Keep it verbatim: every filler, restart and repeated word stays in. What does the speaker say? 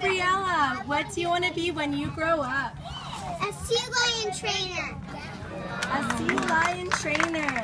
Gabriella, what do you want to be when you grow up? A sea lion trainer. A sea lion trainer.